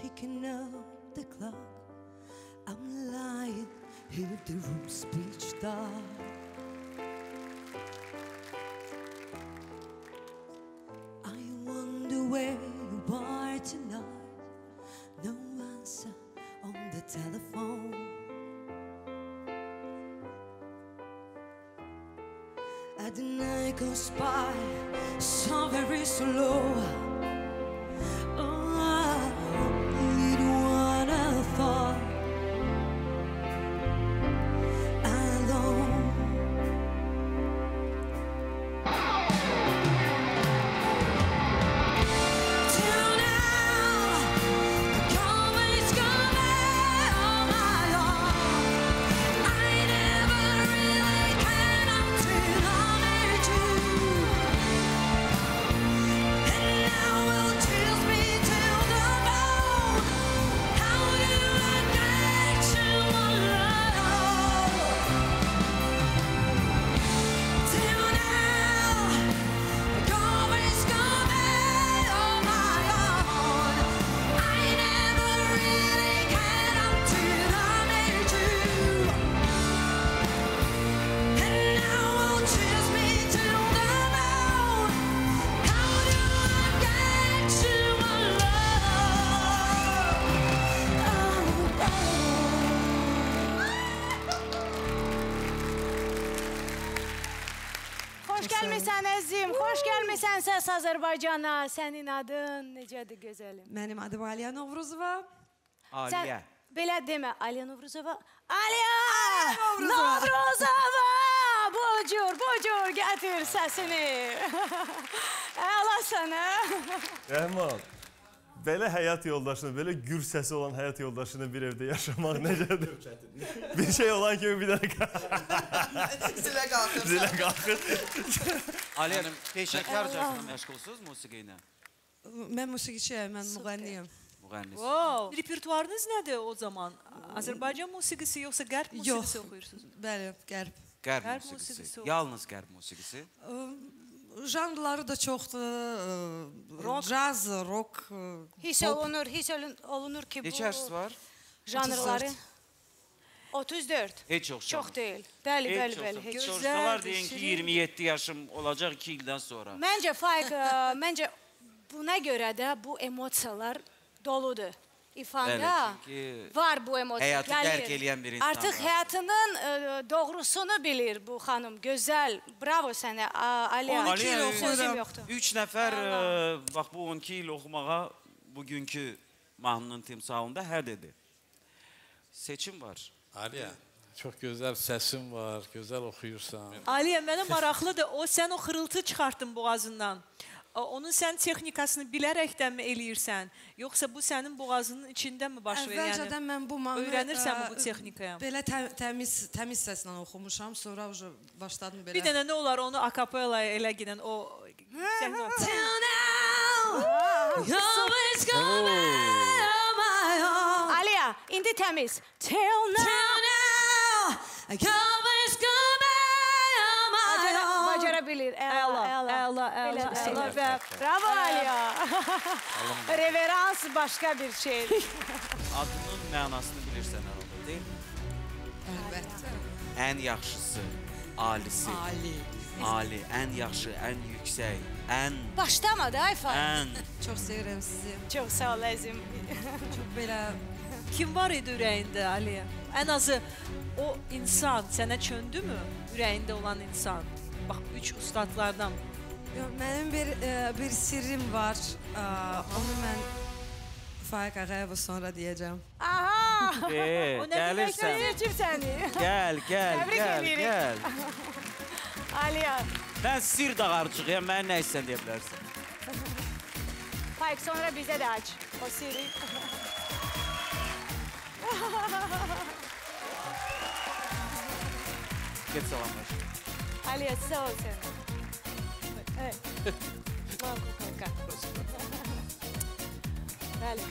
ticking out the clock. I'm lying here, the room's pitch dark. I wonder where you are tonight. No answer on the telephone. As the night goes by, so very slow. Gəlməsən əzim, xoş gəlməsən səs Azərbaycana, sənin adın necədir gözəlim? Mənim adım Aliya Novruzova. Aliya. Belə demə, Aliya Novruzova. Aliya Novruzova! Bucur, bucur, gətir səsini. Əla sənə. Rəhman, belə həyat yoldaşını, belə gür səsi olan həyat yoldaşını bir evdə yaşamaq necədir? Bir şey olan kimi bir dənə... Zilə qalxır. Zilə qalxır. Aliya Hanım, peşəkarca məşğulsunuz musiqi ilə? Mən musiqiçiyəm, mən müğənniyəm. Müğənniyəm. Repertuarınız nədir o zaman? Azərbaycan musiqisi yoxsa qərb musiqisi oxuyursunuz? Bəli, qərb. Qərb musiqisi. Yalnız qərb musiqisi? Janrları da çoxdur. Caz, rock, pop. Hiss olunur ki bu... Neçə arz var? Janrları? 34. Heç yoxsa. Çox deyil. Bəli, bəli, bəli. Heç yoxsa var deyin ki, 27 yaşım olacaq 2 ildən sonra. Məncə, Faik, məncə buna görə də bu emosiyalar doludur. İfanda var bu emosiya. Həyatı dərk eləyən bir insan. Artıq həyatının doğrusunu bilir bu xanım. Gözəl, bravo sənə, Aliya. 12 il oxuyuram. 3 nəfər, bax bu 12 il oxumağa bugünkü mahnının timsalında hər dedi. Seçim var. Aliya, çox gözəl səsin var, gözəl oxuyursan. Aliya, mənə maraqlıdır. Sən o xırıltı çıxartdın boğazından. Onun sən texnikasını bilərəkdən mi eləyirsən? Yoxsa bu sənin boğazının içində mi baş verir? Əvvəlcədən mən bu mahnı... Öyrənirsən mi bu texnikaya? Belə təmiz səslə oxumuşam, sonra başladım belə... Bir dənə nə olar onu akapella elə gilən o... Aliya, indi təmiz. Bacarabilir. Əla. Bravo, Aliya. Reverans başqa bir şey. Adının mənasını bilirsən, Aliya, deyil mi? Əlbəttə. Ən yaxşısı, alisi. Ali, ən yaxşı, ən yüksək, ən... Başlama da, Ayfan. Çox sevirəm sizi. Çox sağ ol, əzim. Çox belə... Kim var idi ürəyində, Aliya? Ən azı o insan sənə çöndü mü? Ürəyində olan insan. Bax, üç ustadlardan. Mənim bir sirrim var. Onu mən Faik Ağayeva sonra deyəcəm. Aha! O nə deməkdən yürküm səni? Gəl. Aliya. Mən sir dağarcığıyam, mən nə istəyən deyə bilərsən. Faik, sonra bizə də aç o siri. Get salamlaşın. Aliya, sizə olsun. Manko, Bəli.